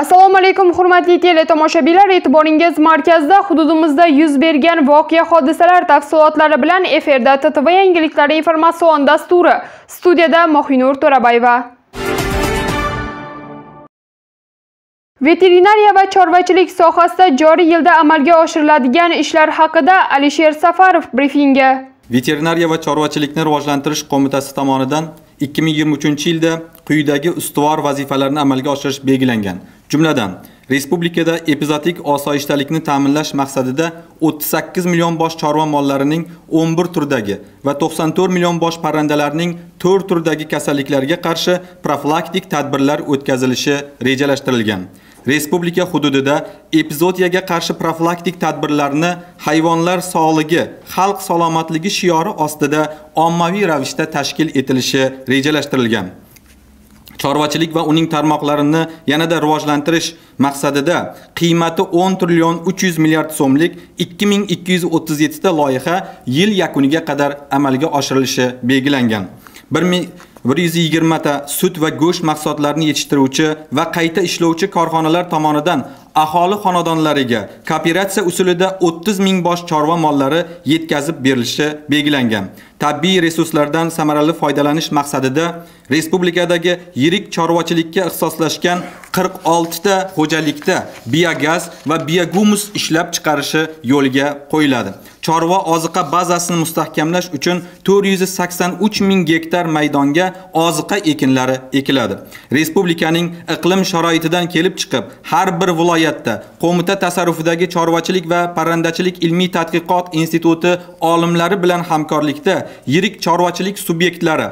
Assalomu alaykum hurmatli teletomoshabinlar, e'tiboringiz markazida hududimizda yuz bergan voqea hodisalar tafsilotlari bilan efirda TTV yangiliklari informatsion dasturi. Studiyada Mohinur Torabayeva. Veterinariya va chorvachilik sohasida joriy yilda amalga oshiriladigan ishlar haqida Alisher Safarov briefingi. Veterinariya va chorvachilikni rivojlantirish qo'mitasi tomonidan 2023-yilda quyidagi ustuvor vazifalarni amalga oshirish belgilangan. Jumladan, respublikada epizotik osoyishtalikni ta'minlash maqsadida 38 million bosh chorva mollarining 11 turdagi va 94 million bosh parrandalarning 4 turdagi kasalliklarga qarshi profilaktik tadbirlar o'tkazilishi rejalashtirilgan. Respublika hududida epizodiyaga qarshi profilaktik tadbirlarni hayvonlar sog'ligi, xalq salomatligi shiori ostida ommaviy ravishda tashkil etilishi rejalashtirilgan. Chorvachilik va uning tarmoqlarini yanada rivojlantirish maqsadida qiymati 10 trillion 300 milliard so'mlik 2237 ta loyiha yil yakuniga qadar amalga oshirilishi belgilangan. 120 ta sut va go'sht mahsulotlarini yetishtiruvchi va qayta ishlovchi korxonalar tomonidan aholi xonadonlariga kooperatsiya usulida 30 ming bosh chorva mollari yetkazib berilishi belgilangan. Tabiiy resurslardan samarali foydalanish maqsadida respublikadagi yirik chorvachilikka ixtisoslashgan 46 ta xo'jalikda biogaz va biogumus ishlab chiqarishi yo'lga qo'yiladi. Chorva oziqa bazasini mustahkamlash uchun 483 ming gektar maydonga oziqa ekinlari ekiladi. Respublikaning iqlim sharoitidan kelib chiqib, har bir viloyatda qo'mita tasarrufidagi chorvachilik va parrandachilik ilmiy tadqiqot instituti olimlari bilan hamkorlikda yirik chorvachilik subyektlari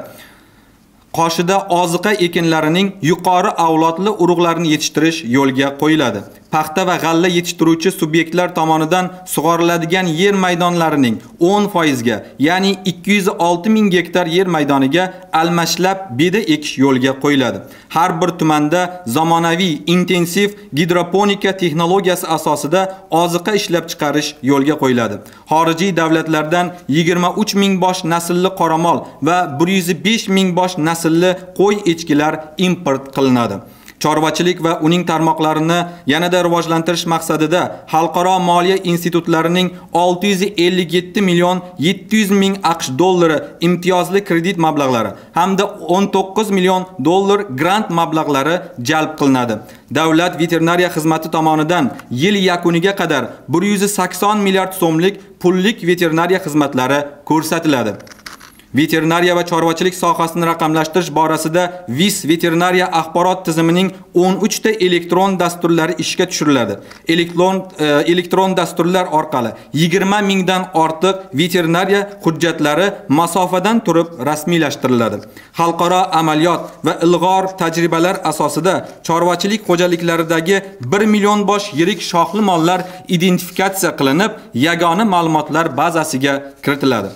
qoshida oziqa ekinlarining yuqori avlodli urug'larini yetishtirish yo'lga qo'yiladi. Paxta va g'alla yetishtiruvchi subyektlar tomonidan sug'oriladigan yer maydonlarining 10% ga, ya'ni 206 ming gektar yer maydoniga almashlab beda ekish yo'lga qo'yiladi. Har bir tumanda zamonaviy intensiv gidroponika texnologiyasi asosida oziqa ishlab chiqarish yo'lga qo'yiladi. Xorijiy davlatlardan 23 ming bosh naslli qoramol va 105 ming bosh naslli qo'y echkilar import qilinadi. Chorvachilik va uning tarmoqlarini yanada rivojlantirish maqsadida xalqaro moliya institutlarining 657 million 700 ming AQSh dollari imtiyozli kredit mablag'lari hamda 19 million dollar grant mablag'lari jalb qilinadi. Davlat veterinariya xizmati tomonidan yil yakuniga qadar 180 milliard so'mlik pullik veterinariya xizmatlari ko'rsatiladi. Veterinariya va chorvachilik sohasini raqamlashtirish borasida VIS veterinariya axborot tizimining 13 ta elektron dasturlari ishga tushiriladi. Elektron dasturlar orqali 20 mingdan ortiq veterinariya hujjatlari masofadan turib rasmiylashtiriladi. Xalqaro amaliyot va ilg'or tajribalar asosida chorvachilik xo'jaliklaridagi 1 million bosh yirik shoxli mollar identifikatsiya qilinib, yagona ma'lumotlar bazasiga kiritiladi.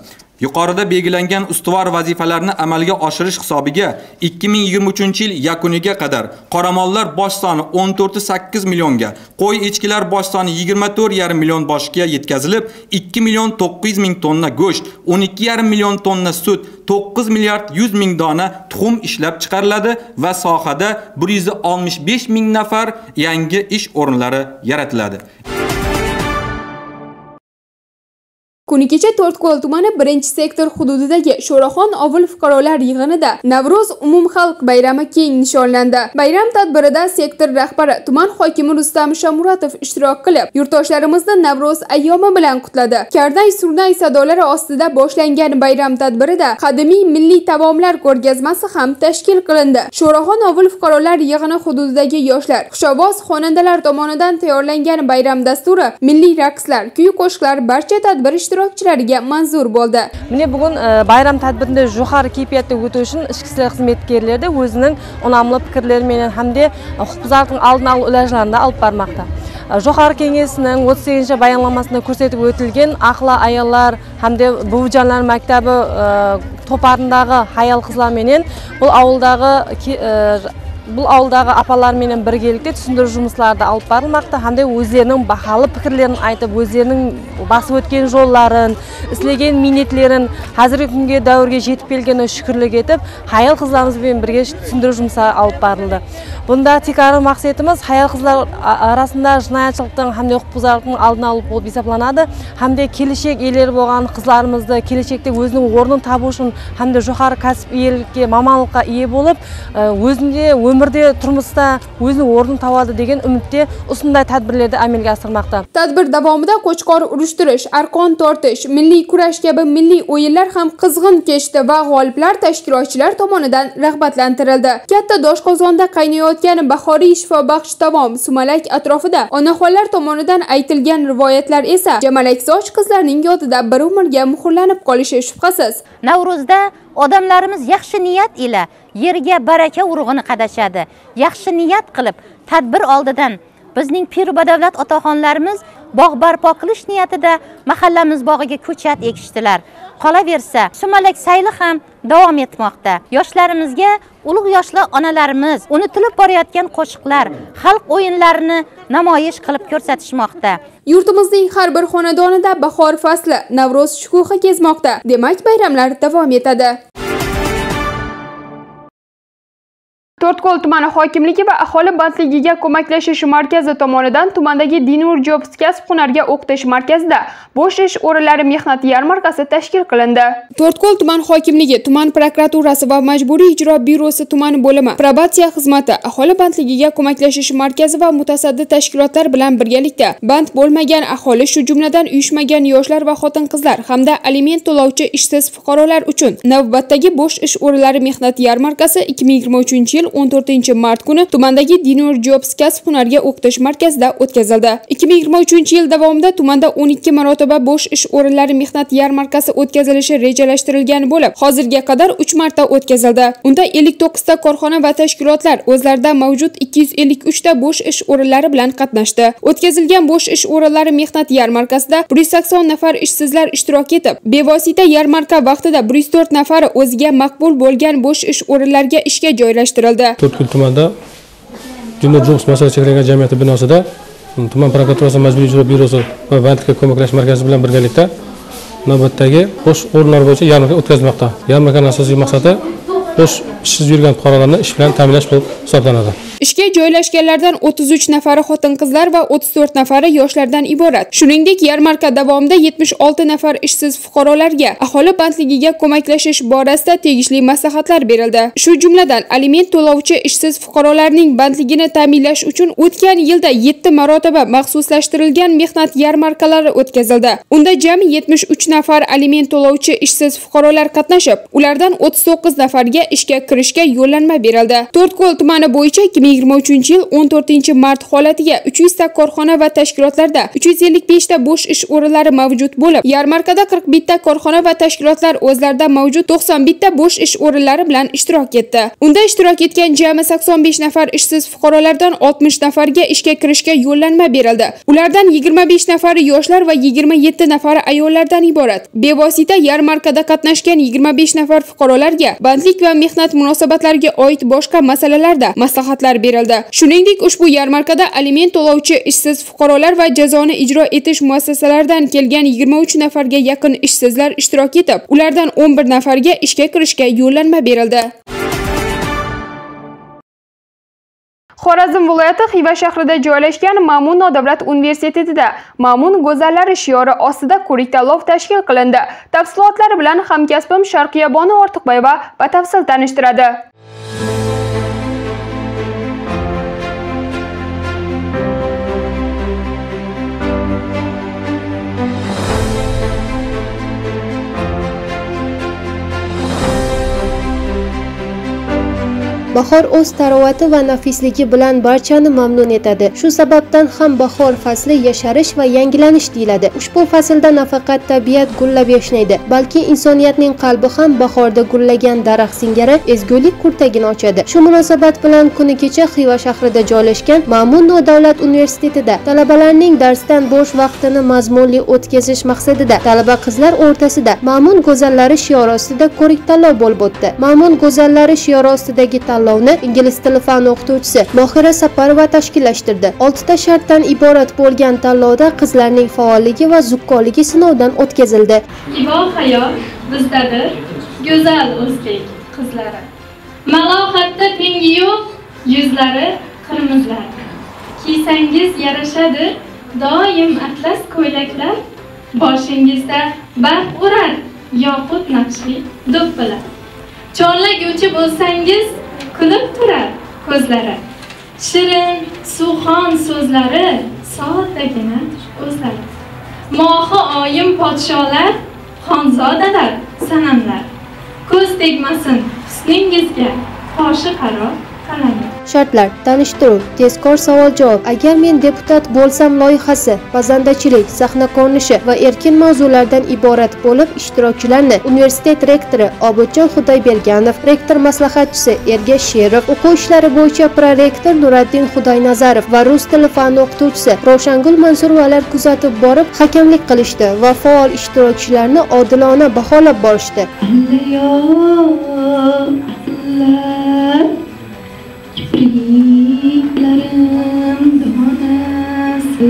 Yuqorida belgilangan ustuvor vazifalarni amalga oshirish hisobiga 2023-yil yakuniga qadar qoramollar bosh soni 14.8 millionga, qo'y echkilar bosh soni 24.5 million boshga yetkazilib, 2 million 900 ming tonna go'sht, 12.5 million tonna sut, 9 milliard 100 ming dona tuxum ishlab chiqariladi va sohada 165 ming nafar yangi ish o'rinlari yaratiladi. Kuni kecha To'rtko'l tumani 1-sektor hududidagi Sho'roxon O'vulf fuqarolar yig'inida Navro'z umumxalq bayrami keng nishonlandi. Bayram tadbirida sektor rahbari, tuman hokimi Rustam Shamuratov ishtirok qilib, yurtdoshlarimizni Navro'z ayyomi bilan qutladi. Karday-surnay sadolari ostida boshlangan bayram tadbirida qadimiy milliy taomlar ko'rgazmasi ham tashkil qilindi. Sho'roxon O'vulf fuqarolar yig'ini hududidagi yoshlar, xushovoz xonandalar tomonidan tayyorlangan bayram dasturi, milliy raqslar, kuy-qo'shiqlar barcha tadbir ishtirokchilariga manzur bo'ldi. Meni bugun bayram tadbirida jo'xar kayfiyatda o'tish uchun ichki ishlar xizmatkorlari o'zining unamli fikrlari bilan hamda huquqbuzarlikning oldini olish ulushlarini olib bormoqda. Jo'xar kengesining 38-bayonnomasida ko'rsatib o'tilgan axloq ayollar hamda buvijonlar maktabi to'parindagi hayol qizlar bilan bu ovuldagi bu avldagi apalar menen birgelikte tushundirish жұмысларды алып барылмақта, hamda o'zlarining bahali fikrlarini aytib, o'zlarining bosib o'tgan yo'llarini, islagan minnatlarini hozirgi kunga davrga yetib kelganiga shukrlik etib, hayal qizlarimiz bilan birga tushundirish жұмыслары алып барылды. Bunda tikari maqsadimiz hayal qizlar arasında jinoyatchilikning hamda huquqbuzarlikning oldini olib bo'lib hisoblanadi, hamda kelishak elari bo'lgan qizlarimizni kelajakda o'zining o'rnini topish uchun hamda yuqori kasb egalikka, mamallikqa ega bo'lib, o'zini өмірде, тұрмыста өзінің орнын табады деген үмітте осындай тәдбірлерді әмелге асырмақта. Tadbir davomida qo'chqor urishtirish, arqon tortish, milliy kurash kabi milliy o'yinlar ham qizg'in kechdi va g'oliblar tashkilotchilar tomonidan rag'batlantirildi. Katta Doshqozonda qaynayotgan bahoriy shifobaxsh tavom sumalak atrofida onaxonlar tomonidan aytilgan rivoyatlar esa jamalaksoch qizlarning yodida bir umrga muhrlanib qolishi shubhasiz. Navro'zda odamlarimiz yaxshi niyat ila yerga baraka urug'ini qadashadi. Yaxshi niyat qilib, tadbir oldidan bizning pir badavlat otaxonlarimiz bog' barpo qilish niyatida mahallamiz bog'iga ko'chat ekishdilar. Qolaversa, sumalak sayli ham davom etmoqda. Yoshlarimizga ulug' yoshli onalarimiz unutilib borayotgan qo'shiqlar, xalq o'yinlarini namoyish qilib ko'rsatishmoqda. Yurtimizning har bir xonadonida bahor fasli, Navro'z shukuhi kezmoqda. Demak, bayramlar davom etadi. To'rtko'l tumani hokimligi va aholi bandligiga ko'maklashish markazi tomonidan tumandagi Dinur Jobs kasb-hunarga o'qitish markazida bo'sh ish o'rinlari mehnat yarmarkasi tashkil qilindi. To'rtko'l tuman hokimligi, tuman prokuraturasi va majburiy ijro byurosi tuman bo'limi, probatsiya xizmati, aholi bandligiga ko'maklashish markazi va mutasaddi tashkilotlar bilan birgalikda band bo'lmagan aholi, shu jumladan uyushmagan yoshlar va xotin-qizlar hamda aliment to'lovchi ishsiz fuqarolar uchun navbatdagi bo'sh ish o'rinlari mehnat yarmarkasi 2023-yil 14-mart kuni tumandagi Dinur Jobs kasb-hunarga o'qitish markazida o'tkazildi. 2023-yil davomida tumanda 12 marotaba bo'sh ish o'rinlari mehnat yarmarkasi o'tkazilishi rejalashtirilgan bo'lib, hozirga qadar 3 marta o'tkazildi. Unda 59 ta korxona va tashkilotlar o'zlarida mavjud 253 ta bo'sh ish o'rinlari bilan qatnashdi. O'tkazilgan bo'sh ish o'rinlari mehnat yarmarkasida 180 nafar ishsizlar ishtirok etib, bevosita yarmarka vaqtida 104 nafari o'ziga maqbul bo'lgan bo'sh ish o'rinlariga ishga joylashtirildi. To'rtko'l tumanida Dinur Jobs masofa cheklangan jamiyati binosida tuman prokuraturasi majburiy ijro byurosi va bandlikka ko'maklashish markazi bilan birgalikda navbatdagi bo'sh o'rinlar bo'yicha yarmarka o'tkazilmoqda. Yarmarkaning asosiy maqsadi bo'sh ishsiz yurgan fuqarolarni ish bilan ta'minlash bo'lib hisoblanadi. Ishga joylashganlardan 33 nafari xotin-qizlar va 34 nafari yoshlardan iborat. Shuningdek, yarmarka davomida 76 nafar ishsiz fuqarolarga aholi bandligiga ko'maklashish borasida tegishli maslahatlar berildi. Shu jumladan, aliment to'lovchi ishsiz fuqarolarning bandligini ta'minlash uchun o'tgan yilda 7 marotaba maxsuslashtirilgan mehnat yarmarkalari o'tkazildi. Unda jami 73 nafar aliment to'lovchi ishsiz fuqarolar qatnashib, ulardan 39 nafarga ishga kirishga yo'llanma berildi. To'rtko'l tumani bo'yicha 2023-yil 14-mart holatiga 300 ta korxona va tashkilotlarda 355 ta bo'sh ish o'rinlari mavjud bo'lib, yarmarkada 41 ta korxona va tashkilotlar o'zlarida mavjud 91 ta bo'sh ish o'rinlari bilan ishtirok etdi. Unda ishtirok etgan jami 85 nafar ishsiz fuqarolardan 60 nafarga ishga kirishga yo'llanma berildi. Ulardan 25 nafari yoshlar va 27 nafari ayollardan iborat. Bevosita yarmarkada qatnashgan 25 nafar fuqarolarga bandlik va mehnat munosabatlariga oid boshqa masalalarda maslahatlar berildi. Shuningdek, ushbu yarmarkada aliment to'lovchi ishsiz fuqarolar va jazoni ijro etish muassasalaridan kelgan 23 nafarga yaqin ishsizlar ishtirok etib, ulardan 11 nafarga ishga kirishga yo'llanma berildi. Xorazm viloyati Xiva shahrida joylashgan Ma'mun nodavlat universitetida Ma'mun go'zallari shiori ostida ko'rik-tanlov tashkil qilindi. Tafsilotlari bilan hamkasbim Sharqiyobona Ortiqbayeva batafsil tanishtiradi. Bahor o'z tarovati va nafisligi bilan barchani mamnun etadi. Shu sababdan ham bahor fasli yasharish va yangilanish deyiladi. Ushbu faslda nafaqat tabiat gullab yashnaydi, balki insoniyatning qalbi ham bahorda gullagan daraxt singari ezgulik kurtagini ochadi. Shu munosabat bilan kuni kecha Xiva shahrida joylashgan Ma'mun nodavlat universitetida talabalarning darsdan bo'sh vaqtini mazmunli o'tkazish maqsadida talaba qizlar o'rtasida Ma'mun go'zallari shiori ostida ko'rik-tanlov bo'lib o'tdi. Ma'mun go'zallari shiori ostidagi tanlovni ingliz tili fan o'qituvchisi Mohira Saparova tashkillashtirdi. 6 ta shartdan iborat bo'lgan tanlovda qizlarning faolligi va zukkoligi sinovdan o'tkazildi. Xiva hayot bizdadir, go'zal o'zbek qizlari. Malohatda tengi yo'q, yuzlari qirmizlar. Kiysangiz yarashadi, doim atlas ko'ylaklar, boshingizda baxt urar, yoqut naqshli do'ppilar. Chorlaguvchi bo'lsangiz, kulib turar ko'zlari. Shirin, suxon so'zlari soddagina o'zlari. Mohi oyim podsholar, xonzodalar, sanamlar. Ko'z tegmasin husningizga, qoshi qaro qalamlar. Shartlar: tanishtiruv, tezkor savol-javob, agar men deputat bo'lsam loyihasi, pazandachilik, sahna ko'rinishi va erkin mavzulardan iborat bo'lib, ishtirokchilarni universitet rektori Obcho Khudoybergenov, rektor maslahatchisi Erga Sherip, o'quv ishlari bo'yicha prorektor Nuraddin Khudoynazarov va rus tili fan o'qituvchisi Rovshangul Mansur valar kuzatib borib, hakamlik qilishdi va faol ishtirokchilarni odilona baholab borishdi. Kipriklerim duhanası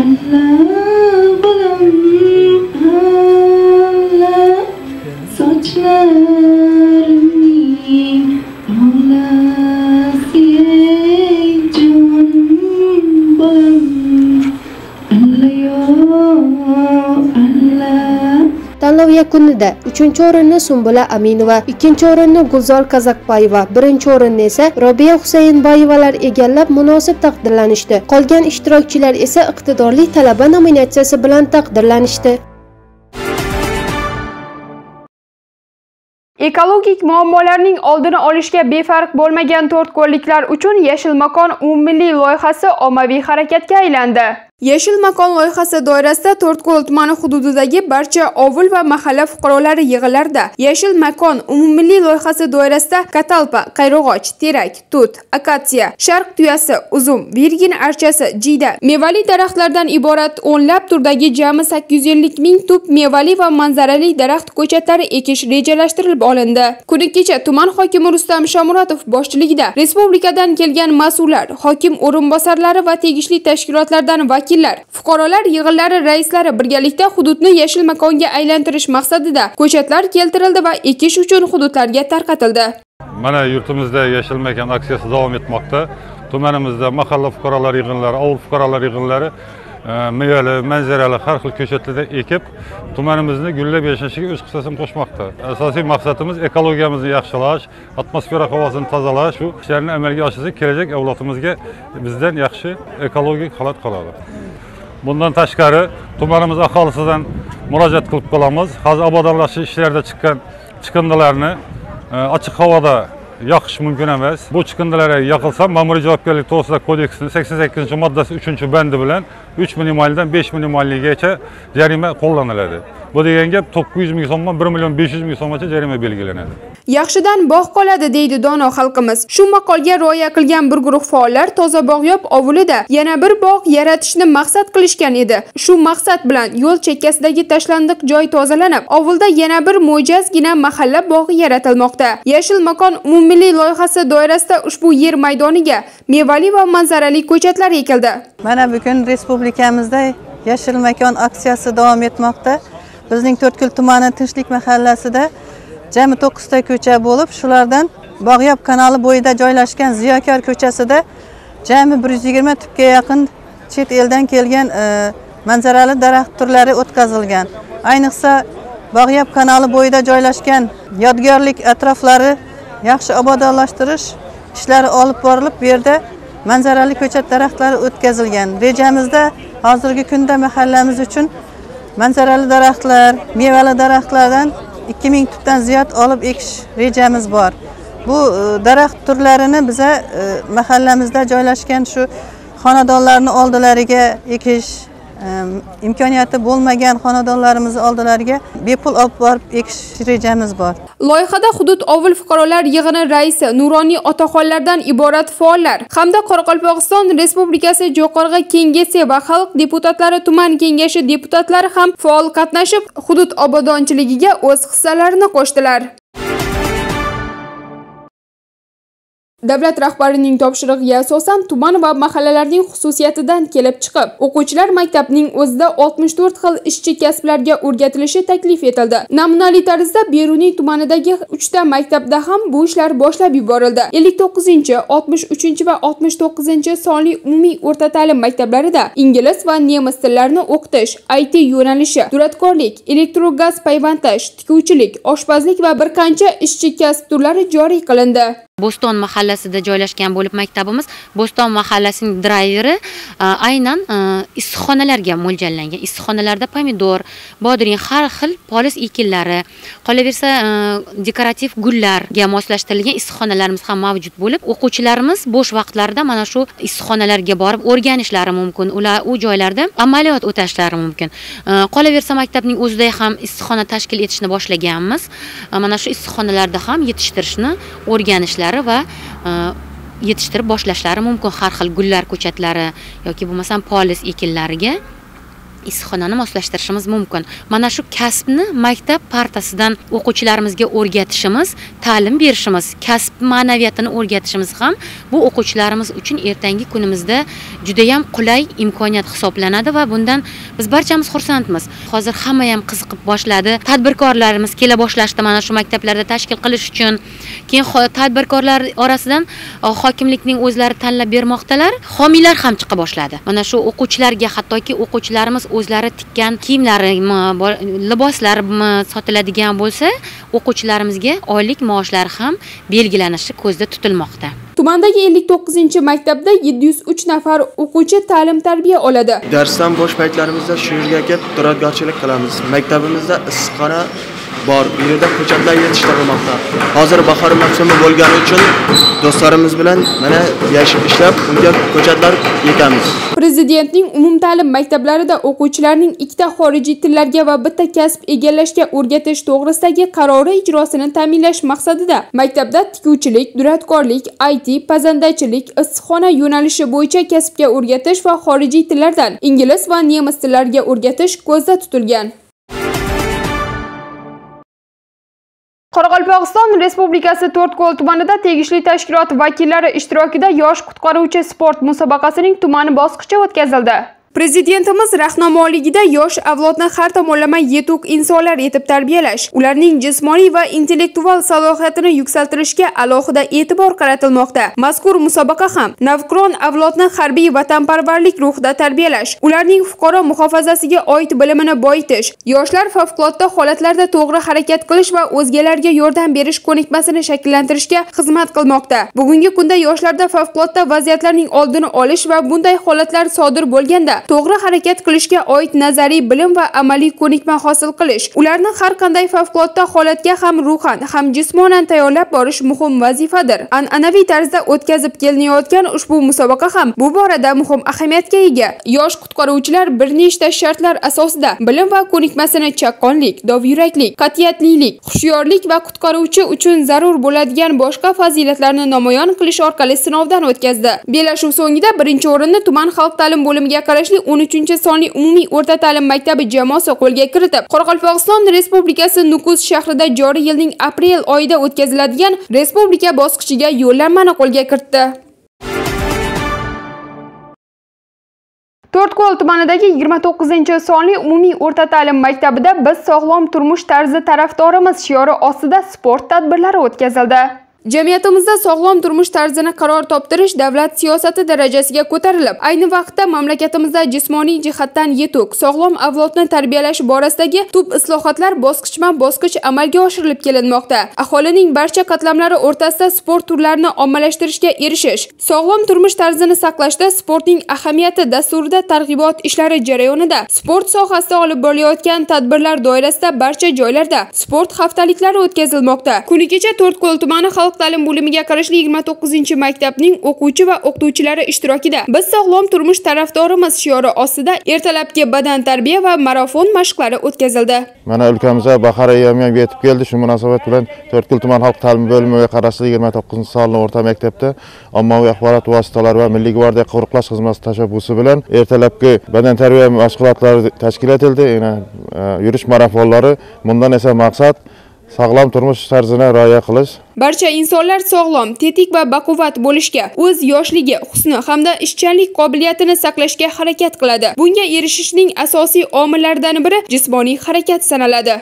Allah'ım Allah saçlarımın Allah'siye canım balam Allah'ım Allah. Tanlov yakunida 3-o'rinni Sumbula Aminova, 2-o'rinni Gulzor Kazakbayeva, 1-o'rinni esa Robiya Husayın Bayvalar egallab munosib taqdirlanishdi. Qolgan ishtirokchilar esa iqtidorli talaba nominatsiyasi bilan taqdirlanishdi. Ekologik muammolarning oldini olishga befarq bo'lmagan to'rtko'lliklar uchun Yashil makon umummilliy loyihasi ommaviy harakatga aylandi. Yashil makon loyihasi doirasida To'rtko'l tumani hududidagi barcha ovul va mahalla fuqarolari yig'inlarida Yashil makon umummilliy loyihasi doirasida katalpa, qayrog'och, terak, tut, akatsiya, sharq tuyasi, uzum, virgin archasi, jiyda, mevali daraxtlardan iborat o'nlab turdagi jami 850 ming tup mevali va manzarali daraxt ko'chatlari ekish rejalashtirilib olindi. Kuni kecha tuman hokimi Rustam Shamuratov boshchiligida respublikadan kelgan mas'ullar, hokim o'rinbosarlari va tegishli tashkilotlardan fuqarolar yig'inlari raislari birgalikda hududni yashil makonga aylantirish maqsadida ko'chatlar keltirildi va ekish uchun hududlarga tarqatildi. Mana yurtimizda yashil makon aksiyasi davom etmoqda. Tumanimizda mahalla fuqarolar yig'inlari, ovul fuqarolar yig'inlari mevali, manzarali har xil ko'chatlarda ekib, tumanimizni gullab yashashiga o'z hissasini qo'shmoqda. Asosiy maqsadimiz ekologiyamizni yaxshilash, atmosfera havosini tozalash, shu ishlarni amalga oshirsak, kelajak avlodimizga bizdan yaxshi ekologik holat qoladi. Bundan tashqari, tumanimiz aholisidan murojaat qilib qolamiz. Hozir obodonlashish ishlarida chiqqan chiqindilarni ochiq havoda yoqish mumkin emas. Bu chiqindilarga yoqilsa, ma'muriy javobgarlik to'g'risida kodeksning 88-moddasi 3-bandi bilan 3 minimaldan 5 minimalligacha jarima qo'llaniladi. Bu degan gap 900 ming so'mdan 1 million 500 ming so'mgacha jarima belgilanadi. Yaxshidan bog' qoladi deydi dono xalqimiz. Shu maqolga rioya qilgan bir guruh faollar toza bog'yob ovulida yana bir bog' yaratishni maqsad qilishgan edi. Shu maqsad bilan yo'l chekkasidagi tashlandiq joy tozalanib, ovulda yana bir mo'jazgina mahalla bog'i yaratilmoqda. Yashil makon umummilliy loyihasi doirasida ushbu yer maydoniga mevali va manzarali ko'chatlar ekildi. Mana bugun respublikamizda Yashil makon aksiyasi davom etmoqda. Bizning To'rtko'l tumani Tinchlik mahallasida jami 9 ta ko'cha bo'lib, shulardan Bog'yob kanali bo'yida joylashgan Ziyokor ko'chasida jami 120 tupga yaqin chet eldan kelgan manzarali daraxt turlari o'tkazilgan. Ayniqsa Bog'yob kanali bo'yida joylashgan yodgorlik atroflari yaxshi obodonlashtirish ishlari olib borilib, bu yerda manzarali ko'chat daraxtlari o'tkazilgan. Rejamizda hozirgi kunda mahallamiz uchun manzarali daraxtlar, mevali daraxtlardan 2000 tupdan ziyod olib ekish rejamiz bor. Bu daraxt turlarini biza mahallamizda joylashgan shu xonadonlarning oldilariga ekish, imkoniyati bo'lmagan xonadonlarimiz oldilariga bepul olib borib ekish rejamiz bor. Loyihada hudud ovul fuqarolar yig'ini raisi Nuroniy otaxonlardan iborat faollar hamda Qoraqalpog'iston Respublikasi Jo'qorg'i Kengesi va Xalq deputatlari tuman kengashi deputatlari ham faol qatnashib, hudud obodonchiligiga o'z hissalarini qo'shdilar. Davlat rahbarining topshirig'iga asosan tuman va mahallalarning xususiyatidan kelib chiqib, o'quvchilar maktabning o'zida 64 xil ishchi kasblarga o'rgatilishi taklif etildi. Namunali tarzda Beruniy tumanidagi 3 ta maktabda ham bu ishlar boshlab yuborildi. 59, 63 va 69 sonli umumiy o'rta ta'lim maktablarida ingliz va nemis tillarini o'qitish, IT yo'nalishi, duradgorlik, elektrogaz payvandlash, tikuvchilik, oshpazlik va bir qancha ishchi kasb turlari joriy qilindi. Bo'ston mahallasida joylashgan bo'lib maktabimiz Bo'ston mahallasining driveri aynan issiqxonalarga mo'ljallangan. Issiqxonalarda pomidor, bodring, har xil poliz ekinlari, qolaversa dekorativ gullarga moslashtirilgan issiqxonalarimiz ham mavjud bo'lib, o'quvchilarimiz bo'sh vaqtlarida mana shu issiqxonalarga borib o'rganishlari mumkin. Ular u joylarda amaliyot o'tashlari mumkin. Qolaversa maktabning o'zida ham issiqxona tashkil etishni boshlaganmiz. Mana shu issiqxonalarda ham yetishtirishni o'rganishlar va yetishtirib boshlashlari mumkin. Har xil gullar ko'chatlari yoki bo'lmasa poliz ekinlariga issiqxonani moslashtirishimiz mumkin. Mana shu kasbni maktab partasidan o'quvchilarimizga o'rgatishimiz, ta'lim berishimiz, kasb ma'naviyatini o'rgatishimiz ham bu o'quvchilarimiz uchun ertangi kunimizda juda ham qulay imkoniyat hisoblanadi va bundan biz barchamiz xursandmiz. Hozir hamma ham qiziqib boshladi. Tadbirkorlarimiz kela boshlashdi mana shu maktablarda tashkil qilish uchun. Keyin tadbirkorlar orasidan hokimlikning o'zlari tanlab bermoqdalar. Homiylar ham chiqa boshladi. Mana shu o'quvchilarga, hattoki o'quvchilarimiz o'zlari tikkan kiyimlarimi, liboslarimi sotiladigan bo'lsa, o'quvchilarimizga oylik maoshlar ham belgilanishi ko'zda tutilmoqda. Tumandagi 59 maktabda 703 nafar o'quvchi ta'lim tarbiya oladi. Darsdan bo'sh paytlarimizda shu yerga kelib duradgorchilik qilamiz. Maktabimizda issiqxona bor, bu yerda ko'chatlar yetishtirilmoqda. Hozir bahor mavsumi bo'lgani uchun do'stlarimiz bilan mana yashil ishlab unga ko'chatlar yetamiz. Prezidentning umumta'lim maktablarida o'quvchilarning 2 ta xorijiy tillarga va 1 ta kasb egallashga o'rgatish to'g'risidagi qarori ijrosini ta'minlash maqsadida maktabda tikuvchilik, duradgorlik, IT, pazandachilik, issiqxona yo'nalishi bo'yicha kasbga o'rgatish va xorijiy tillardan ingliz va nemis tillariga o'rgatish ko'zda tutilgan. Qoraqalpog'iston Respublikasi To'rtko'l tumanida tegishli tashkilot vakillari ishtirokida yosh qutqaruvchi sport musobaqasining tumani bosqichi o'tkazildi. Prezidentimiz rahnamoligida yosh avlodni har tomonlama yetuk insonlar etib tarbiyalash, ularning jismoniy va intellektual salohiyatini yuksaltirishga alohida e'tibor qaratilmoqda. Mazkur musobaqa ham navqiron avlodni harbiy vatanparvarlik ruhida tarbiyalash, ularning fuqaro muhofazasiga oid bilimini boyitish, yoshlar favqulodda holatlarda to'g'ri harakat qilish va o'zgalarga yordam berish ko'nikmasini shakllantirishga xizmat qilmoqda. Bugungi kunda yoshlarda favqulodda vaziyatlarning oldini olish va bunday holatlar sodir bo'lganda to'g'ri harakat qilishga oid nazariy bilim va amaliy ko'nikma hosil qilish, ularni har qanday favqulodda holatga ham ruhan, ham jismonan tayyorlab borish muhim vazifadir. An'anaviy tarzda o'tkazib kelinayotgan ushbu musobaqa ham bu borada muhim ahamiyatga ega. Yosh qutqaruvchilar bir nechta shartlar asosida bilim va ko'nikmasini chaqqonlik, dovyuraklik, qat'iyatlilik, xushyorlik va qutqaruvchi uchun zarur bo'ladigan boshqa fazilatlarni namoyon qilish orqali sinovdan o'tkazdi. Bellashuv so'ngida 1-o'rinni tuman xalq ta'lim bo'limiga qarash 13 sonli umumiy o'rta ta'lim maktabi jamoasi qo'lga kiritib, Qoraqalpog'iston Respublikasi Nukus shahrida joriy yilning aprel oyida o'tkaziladigan respublika bosqichiga yo'llanmani qo'lga kiritdi. To'rtko'l tumanidagi 29 sonli umumiy o'rta ta'lim maktabida "Biz sog'lom turmush tarzi tarafdorimiz" shiori ostida sport tadbirlari o'tkazildi. Jamiyatimizda sog'lom turmush tarzini qaror toptirish davlat siyosati darajasiga ko'tarilib, ayni vaqtda mamlakatimizda jismoniy jihatdan yetuk, sog'lom avlodni tarbiyalash borasidagi tub islohotlar bosqichma-bosqich amalga oshirilib kelinmoqda. Aholining barcha qatlamlari o'rtasida sport turlarini ommalashtirishga erishish, sog'lom turmush tarzini saqlashda sportning ahamiyati dasturida targ'ibot ishlari jarayonida sport sohasida olib borilayotgan tadbirlar doirasida barcha joylarda sport haftaliklari o'tkazilmoqda. Kuni kecha To'rtko'l tumani ta'lim bo'limiga qarashli 29 maktabning o'quvchi va o'qituvchilari ishtirokida "Biz sog'lom turmush tarafdorimiz" shiori ostida ertalabki badan tarbiya va marafon mashqlari o'tkazildi. Mana o'lkamizga bahor ayyami ham yetib keldi. Shu munosabat bilan To'rtko'l tuman xalq ta'lim bo'limiga qarashli 29 sonli o'rta maktabda ommaviy axborot vositalari va Milliy gvardiya qo'riqlash xizmati tashabbusi bilan ertalabki badan tarbiya mashg'ulotlari tashkil etildi. Ya'ni yurish marafonlari, bundan esa maqsad sog'lom turmush tarzini rioya qilish. Barcha insonlar sog'lom, tetik va baquvvat bo'lishga, o'z yoshligi, husni hamda ishchanlik qobiliyatini saqlashga harakat qiladi. Bunga erishishning asosiy omillaridan biri jismoniy harakat sanaladi.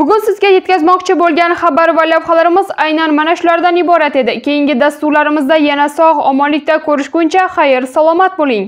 Bugun sizga yetkazmoqchi bo'lgan xabar va lavhalarimiz aynan mana shulardan iborat edi. Keyingi dasturlarimizda yana sog'-omonlikda ko'rishguncha, xayr, salomat bo'ling.